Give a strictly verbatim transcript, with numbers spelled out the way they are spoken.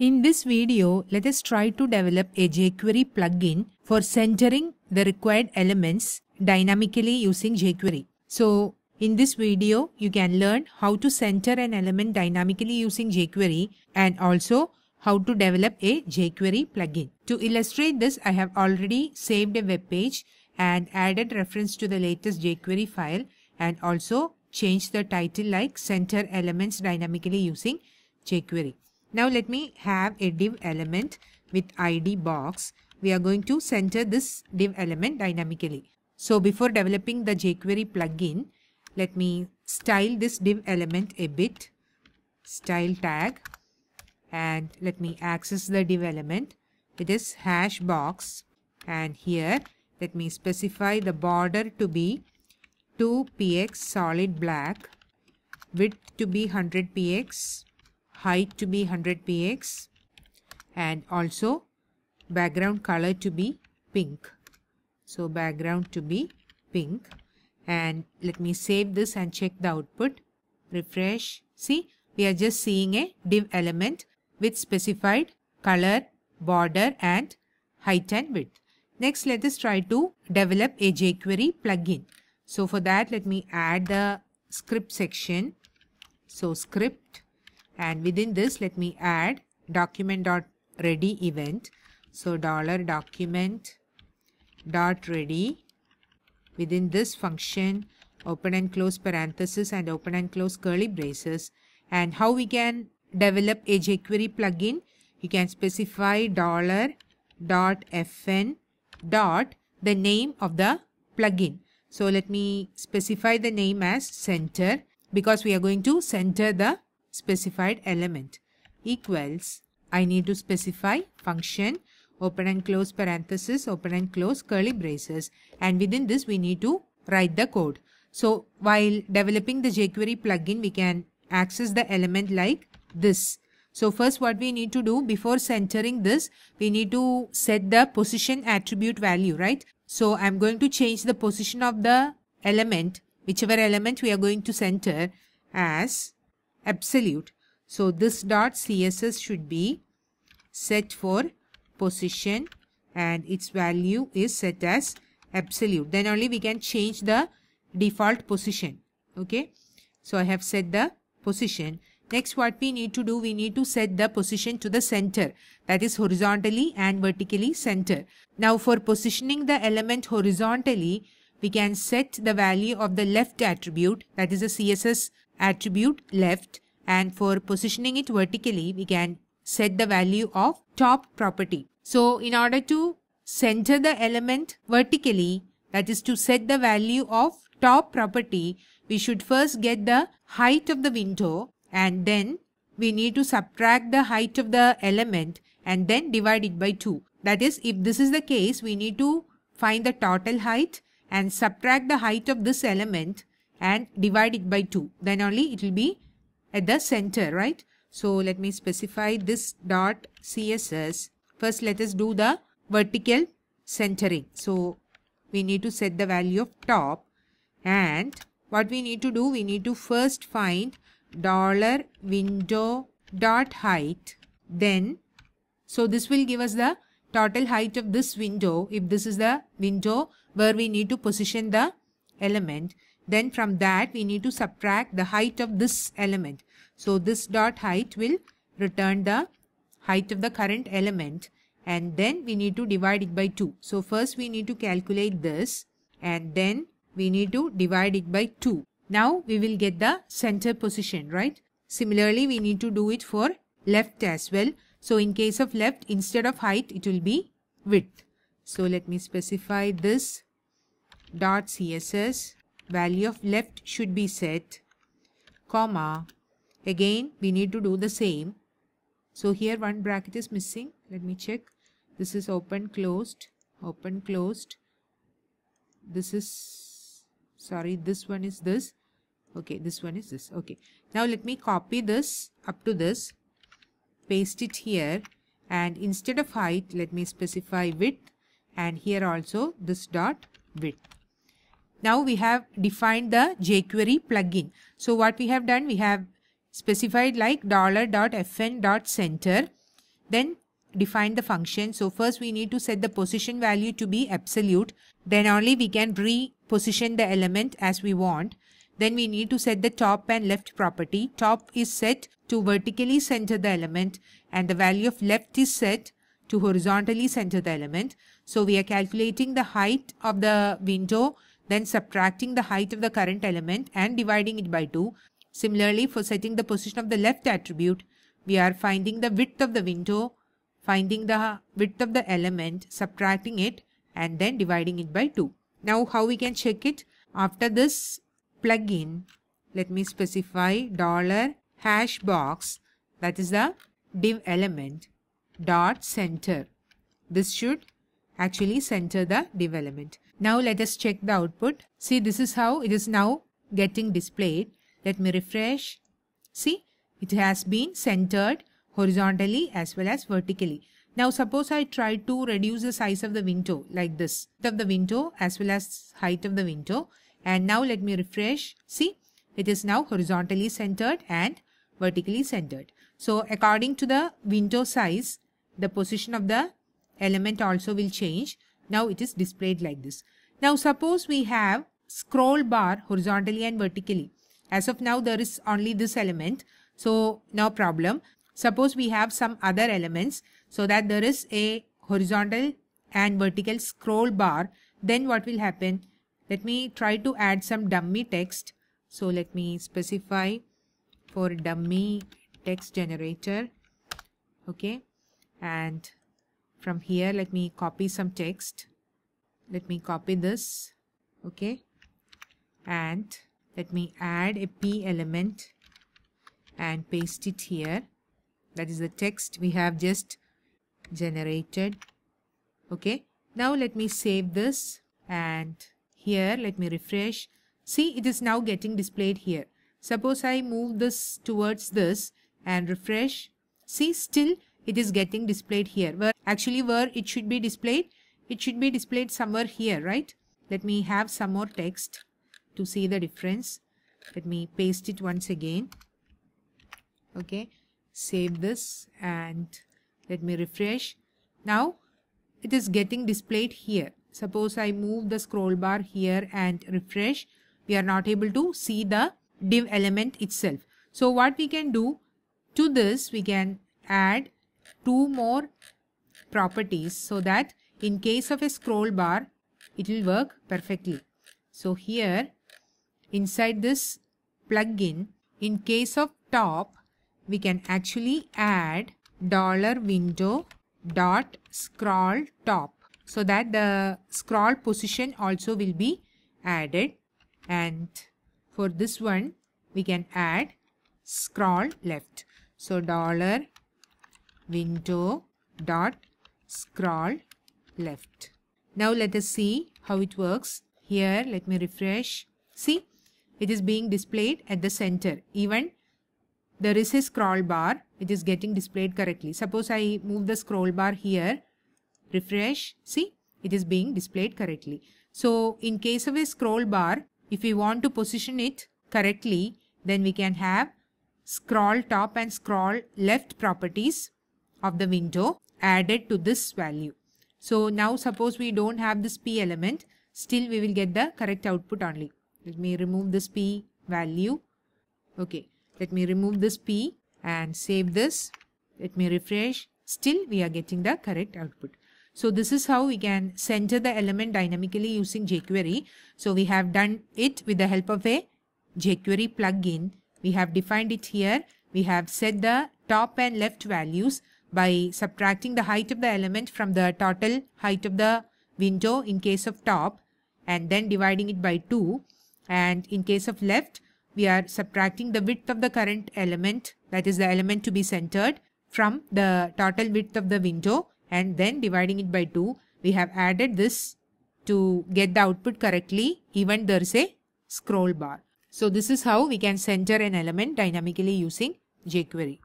In this video, let us try to develop a jQuery plugin for centering the required elements dynamically using jQuery. So, in this video, you can learn how to center an element dynamically using jQuery and also how to develop a jQuery plugin. To illustrate this, I have already saved a web page and added reference to the latest jQuery file and also changed the title like Center Elements Dynamically Using jQuery. Now let me have a div element with I D box. We are going to center this div element dynamically. So before developing the jQuery plugin, let me style this div element a bit. Style tag. And let me access the div element. It is hash box. And here let me specify the border to be two pixels solid black. Width to be one hundred pixels. Height to be one hundred pixels and also background color to be pink. So background to be pink, and let me save this and check the output. Refresh. See, we are just seeing a div element with specified color, border and height and width. Next, let us try to develop a jQuery plugin. So for that, let me add the script section. So script. And within this, let me add document.ready event. So $document.ready. Within this function, open and close parenthesis and open and close curly braces. And how we can develop a jQuery plugin? You can specify $.fn. The name of the plugin. So let me specify the name as center because we are going to center the specified element equals. I need to specify function open and close parenthesis open and close curly braces, and within this we need to write the code. So while developing the jQuery plugin, we can access the element like this. So first what we need to do before centering this, we need to set the position attribute value, right? So I'm going to change the position of the element, whichever element we are going to center, as absolute. So this dot C S S should be set for position and its value is set as absolute. Then only we can change the default position. Okay. So I have set the position. Next what we need to do, we need to set the position to the center, that is horizontally and vertically center. Now for positioning the element horizontally, we can set the value of the left attribute, that is the C S S attribute left, and for positioning it vertically we can set the value of top property. So in order to center the element vertically, that is to set the value of top property, we should first get the height of the window and then we need to subtract the height of the element and then divide it by two. That is, if this is the case, we need to find the total height and subtract the height of this element and divide it by two. Then only it will be at the center, right? So let me specify this dot C S S. First let us do the vertical centering. So we need to set the value of top, and what we need to do, we need to first find dollar window dot height. Then so this will give us the total height of this window if this is the window where we need to position the element. Then from that we need to subtract the height of this element. So this dot height will return the height of the current element, and then we need to divide it by two. So first we need to calculate this and then we need to divide it by two. Now we will get the center position, right? Similarly we need to do it for left as well. So in case of left, instead of height it will be width. So let me specify this dot C S S. Value of left should be set, comma, again we need to do the same. So here one bracket is missing, let me check. This is open closed, open closed, this is, sorry, this one is this, okay, this one is this, okay. Now let me copy this up to this, paste it here, and instead of height let me specify width, and here also this dot width. Now we have defined the jQuery plugin. So what we have done, we have specified like $.fn.center Then define the function. So first we need to set the position value to be absolute. Then only we can reposition the element as we want. Then we need to set the top and left property. Top is set to vertically center the element and the value of left is set to horizontally center the element. So we are calculating the height of the window, then subtracting the height of the current element and dividing it by two. Similarly, for setting the position of the left attribute, we are finding the width of the window, finding the width of the element, subtracting it and then dividing it by two. Now how we can check it? After this plugin, let me specify dollar hash box, that is the div element dot center. This should actually center the div element. Now let us check the output. See, this is how it is now getting displayed. Let me refresh. See, it has been centered horizontally as well as vertically. Now suppose I try to reduce the size of the window like this, of the window as well as height of the window. And now let me refresh. See, it is now horizontally centered and vertically centered. So according to the window size, the position of the element also will change. Now it is displayed like this. Now suppose we have scroll bar horizontally and vertically. As of now there is only this element, so no problem. Suppose we have some other elements so that there is a horizontal and vertical scroll bar, then what will happen? Let me try to add some dummy text. So let me specify for dummy text generator. Okay, and from here let me copy some text. Let me copy this. Okay, and let me add a P element and paste it here. That is the text we have just generated. Okay, now let me save this and here let me refresh. See, it is now getting displayed here. Suppose I move this towards this and refresh. See, still it is getting displayed here. Where actually where it should be displayed? It should be displayed somewhere here, right? Let me have some more text to see the difference. Let me paste it once again. Okay, save this and let me refresh. Now it is getting displayed here. Suppose I move the scroll bar here and refresh, we are not able to see the div element itself. So what we can do to this, we can add two more properties so that in case of a scroll bar it will work perfectly. So here inside this plugin, in case of top, we can actually add dollar window dot scroll top so that the scroll position also will be added. And for this one we can add scroll left. So dollar window dot scroll left. Now let us see how it works. Here let me refresh. See, it is being displayed at the center. Even there is a scroll bar, it is getting displayed correctly. Suppose I move the scroll bar here, refresh, see, it is being displayed correctly. So in case of a scroll bar, if we want to position it correctly, then we can have scroll top and scroll left properties of the window added to this value. So now suppose we don't have this P element, still we will get the correct output only. Let me remove this P value. Okay. Let me remove this P and save this. Let me refresh. Still we are getting the correct output. So this is how we can center the element dynamically using jQuery. So we have done it with the help of a jQuery plugin. We have defined it here. We have set the top and left values by subtracting the height of the element from the total height of the window in case of top and then dividing it by two. And in case of left, we are subtracting the width of the current element, that is the element to be centered, from the total width of the window and then dividing it by two. We have added this to get the output correctly, even there is a scroll bar. So this is how we can center an element dynamically using jQuery.